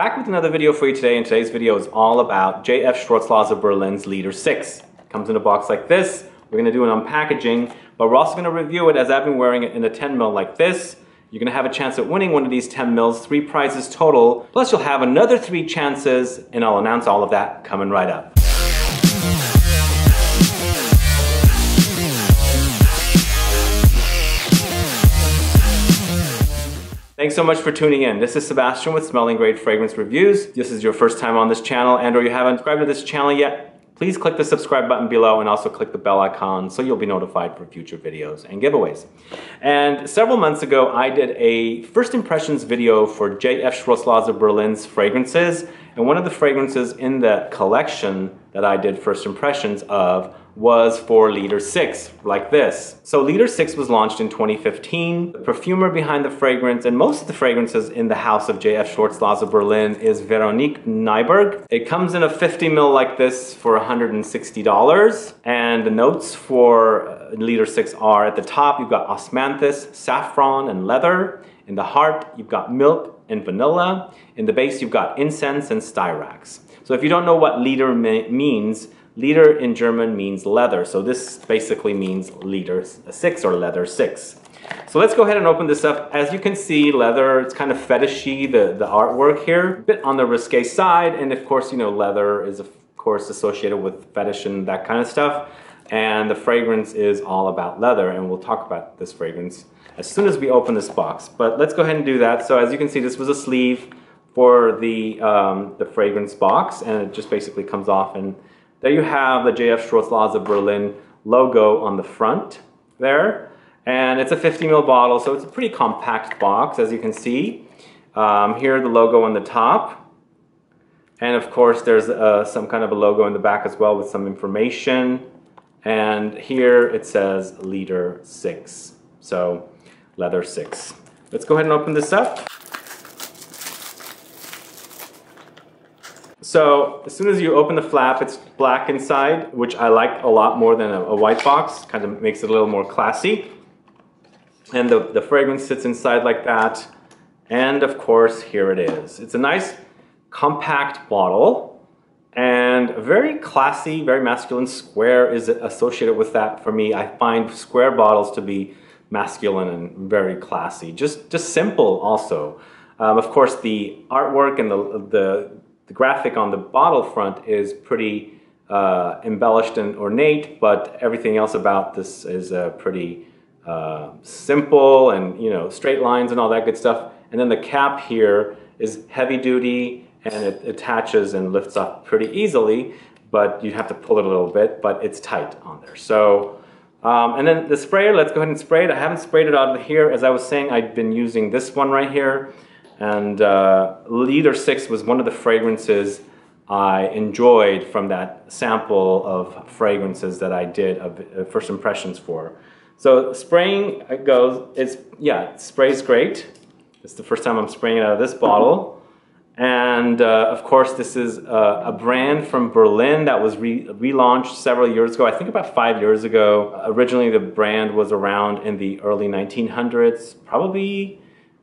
Back with another video for you today, and today's video is all about J.F. Schwarzlose Berlin's Leder 6. It comes in a box like this. We're going to do an unpackaging, but we're also going to review it, as I've been wearing it in a 10 mil like this. You're going to have a chance at winning one of these 10 mils, 3 prizes total, plus you'll have another 3 chances, and I'll announce all of that coming right up. Thanks so much for tuning in. This is Sebastian with Smelling Great Fragrance Reviews. If this is your first time on this channel and/or you haven't subscribed to this channel yet, please click the subscribe button below and also click the bell icon so you'll be notified for future videos and giveaways. And several months ago, I did a first impressions video for J.F. Schwarzlose Berlin's fragrances. And one of the fragrances in the collection that I did first impressions of was for Leder 6, like this. So Leder 6 was launched in 2015. The perfumer behind the fragrance and most of the fragrances in the house of J.F. Schwarzlose Berlin is Veronique Nieberg. It comes in a 50 ml like this for $160. And the notes for Leder 6 are at the top, you've got osmanthus, saffron, and leather. In the heart, you've got milk and vanilla. In the base, you've got incense and styrax. So if you don't know what Leder means, Leder in German means leather, so this basically means Leder 6 or Leather 6. So let's go ahead and open this up. As you can see, leather, it's kind of fetishy, the artwork here, a bit on the risque side, and of course, you know, leather is of course associated with fetish and that kind of stuff, and the fragrance is all about leather, and we'll talk about this fragrance as soon as we open this box. But let's go ahead and do that. So as you can see, this was a sleeve for the fragrance box, and it just basically comes off, and there you have the J.F. Schwarzlose Berlin logo on the front there. And it's a 50 ml bottle, so it's a pretty compact box, as you can see. Here the logo on the top. And of course there's some kind of a logo in the back as well with some information. And here it says Leder 6, so Leather 6. Let's go ahead and open this up. So as soon as you open the flap, it's black inside, which I like a lot more than a white box. Kind of makes it a little more classy. And the fragrance sits inside like that. And of course, here it is. It's a nice compact bottle and very classy, very masculine. Square is associated with that for me. I find square bottles to be masculine and very classy. Just simple also. Of course, the artwork and the graphic on the bottle front is pretty embellished and ornate, but everything else about this is pretty simple and, you know, straight lines and all that good stuff. And then the cap here is heavy duty and it attaches and lifts up pretty easily, but you have to pull it a little bit, but it's tight on there. So, and then the sprayer, let's go ahead and spray it. I haven't sprayed it out of here. As I was saying, I've been using this one right here. And Leder 6 was one of the fragrances I enjoyed from that sample of fragrances that I did of first impressions for. So spraying goes, it sprays great. It's the first time I'm spraying it out of this bottle. And of course, this is a brand from Berlin that was relaunched several years ago. I think about 5 years ago. Originally, the brand was around in the early 1900s, probably.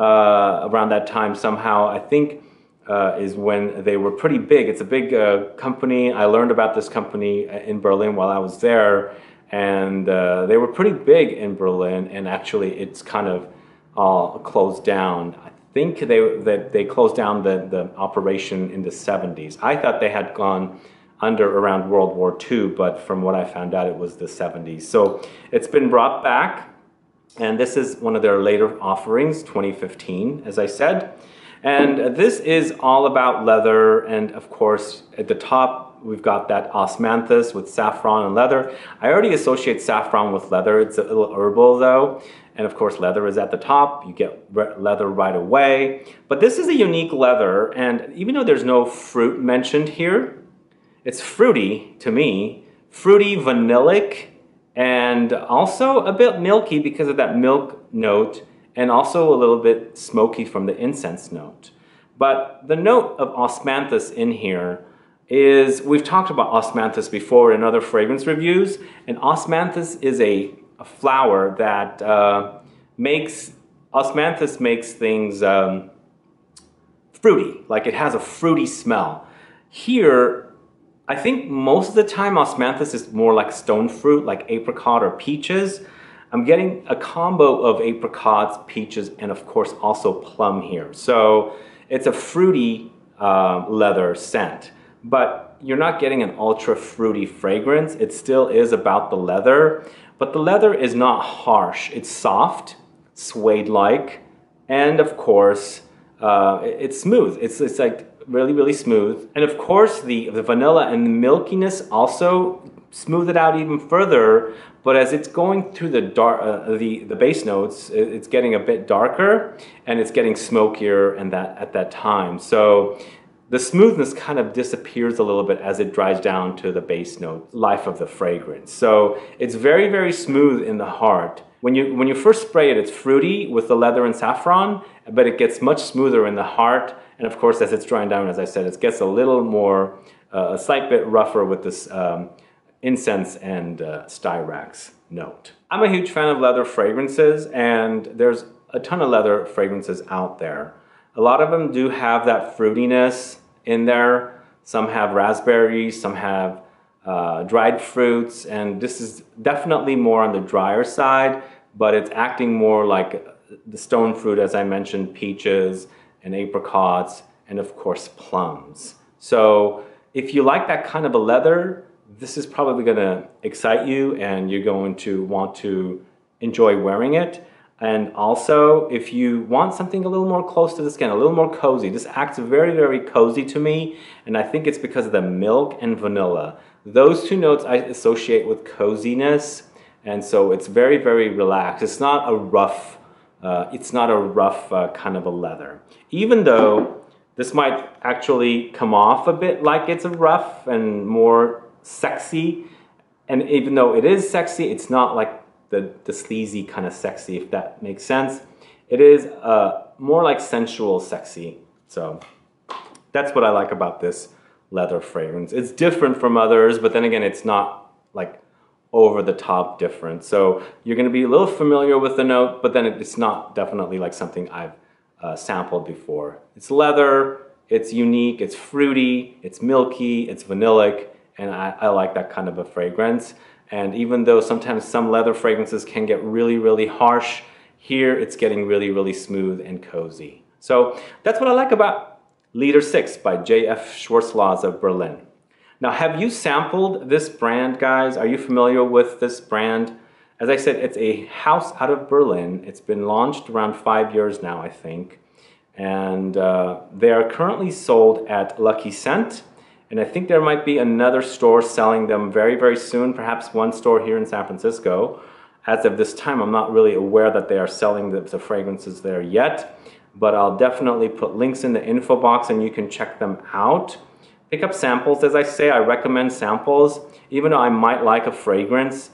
Around that time somehow, I think, is when they were pretty big. It's a big company. I learned about this company in Berlin while I was there, and they were pretty big in Berlin, and actually it's kind of all closed down. I think they closed down the operation in the 70s. I thought they had gone under around World War II, but from what I found out, it was the 70s. So it's been brought back. And this is one of their later offerings, 2015, as I said. And this is all about leather. And of course, at the top, we've got that osmanthus with saffron and leather. I already associate saffron with leather. It's a little herbal, though. And of course, leather is at the top. You get leather right away. But this is a unique leather. And even though there's no fruit mentioned here, it's fruity to me. Fruity, vanillic. And also a bit milky because of that milk note, and also a little bit smoky from the incense note. But the note of osmanthus in here is, we've talked about osmanthus before in other fragrance reviews, and osmanthus is a flower that makes things fruity, like it has a fruity smell. Here, I think most of the time osmanthus is more like stone fruit, like apricot or peaches. I'm getting a combo of apricots, peaches, and of course also plum here. So it's a fruity leather scent, but you're not getting an ultra fruity fragrance. It still is about the leather, but the leather is not harsh. It's soft, suede-like, and of course it's smooth. It's like really smooth. And of course the vanilla and the milkiness also smooth it out even further, but as it's going through the dark, the base notes, it's getting a bit darker and it's getting smokier and that at that time. So the smoothness kind of disappears a little bit as it dries down to the base note life of the fragrance. So it's very smooth in the heart. When you first spray it, it's fruity with the leather and saffron, but it gets much smoother in the heart. And of course, as it's drying down, as I said, it gets a little more, a slight bit rougher with this incense and styrax note. I'm a huge fan of leather fragrances, and there's a ton of leather fragrances out there. A lot of them do have that fruitiness in there. Some have raspberries, some have dried fruits, and this is definitely more on the drier side, but it's acting more like the stone fruit, as I mentioned, peaches and apricots, and of course plums. So if you like that kind of a leather, this is probably going to excite you and you're going to want to enjoy wearing it. And also, if you want something a little more close to the skin, a little more cozy, this acts very cozy to me, and I think it's because of the milk and vanilla. Those two notes I associate with coziness, and so it's very relaxed. It's not a rough, kind of a leather. Even though this might actually come off a bit like it's a rough and more sexy, and even though it is sexy, it's not like the sleazy kind of sexy, if that makes sense. It is more like sensual sexy. So that's what I like about this leather fragrance. It's different from others, but then again, it's not like over the top different. So you're gonna be a little familiar with the note, but then it's not definitely like something I've sampled before. It's leather, it's unique, it's fruity, it's milky, it's vanillic, and I like that kind of a fragrance. And even though sometimes some leather fragrances can get really harsh, here it's getting really smooth and cozy. So that's what I like about Leder 6 by J.F. Schwarzlose of Berlin. Now, have you sampled this brand, guys? Are you familiar with this brand? As I said, it's a house out of Berlin. It's been launched around 5 years now, I think. And they are currently sold at Lucky Scent. And I think there might be another store selling them very soon, perhaps one store here in San Francisco. As of this time, I'm not really aware that they are selling the fragrances there yet, but I'll definitely put links in the info box and you can check them out. Pick up samples. As I say, I recommend samples. Even though I might like a fragrance,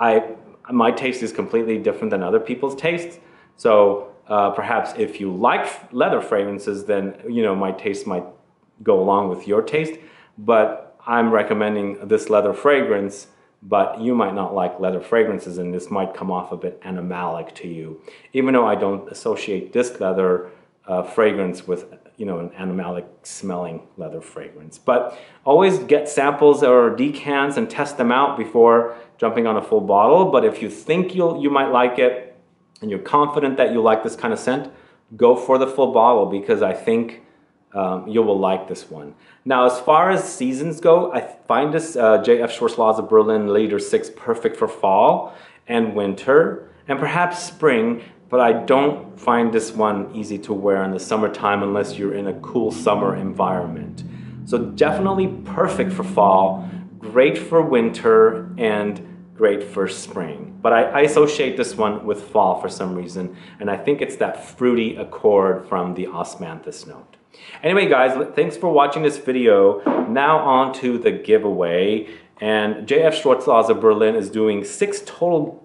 my taste is completely different than other people's tastes. So perhaps if you like leather fragrances, then you know my taste might go along with your taste, but I'm recommending this leather fragrance, but you might not like leather fragrances, and this might come off a bit animalic to you. Even though I don't associate this leather fragrance with, you know, an animalic smelling leather fragrance. But always get samples or decants and test them out before jumping on a full bottle. But if you think you might like it and you're confident that you like this kind of scent, go for the full bottle, because I think you will like this one. Now, as far as seasons go, I find this J.F. Schwarzlose Berlin Leder 6 perfect for fall and winter and perhaps spring, but I don't find this one easy to wear in the summertime unless you're in a cool summer environment. So definitely perfect for fall, great for winter, and great for spring. But I associate this one with fall for some reason, and I think it's that fruity accord from the osmanthus note. Anyway, guys, thanks for watching this video. Now on to the giveaway. And J.F. Schwarzlose Berlin is doing 6 total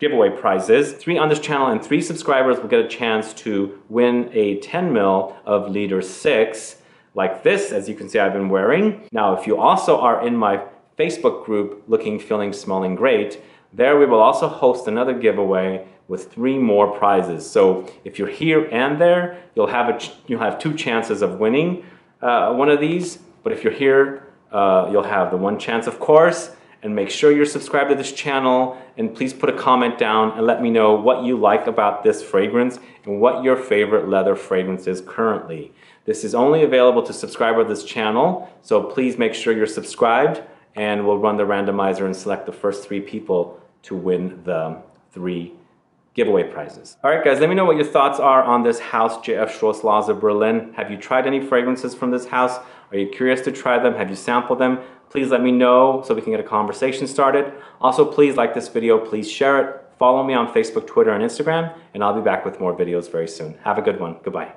giveaway prizes. 3 on this channel and 3 subscribers will get a chance to win a 10 ml of Leder 6 like this, as you can see I've been wearing. Now, if you also are in my Facebook group, Looking, Feeling, Smelling Great, There we will also host another giveaway with 3 more prizes. So if you're here and there, you'll have 2 chances of winning one of these. But if you're here, you'll have the 1 chance, of course. And make sure you're subscribed to this channel, and please put a comment down and let me know what you like about this fragrance and what your favorite leather fragrance is currently. This is only available to subscribers of this channel, so please make sure you're subscribed, and we'll run the randomizer and select the first 3 people to win the 3 giveaway prizes. All right, guys, let me know what your thoughts are on this house, J.F. Schwarzlose Berlin. Have you tried any fragrances from this house? Are you curious to try them? Have you sampled them? Please let me know so we can get a conversation started. Also, please like this video, please share it, follow me on Facebook, Twitter, and Instagram, and I'll be back with more videos very soon. Have a good one. Goodbye.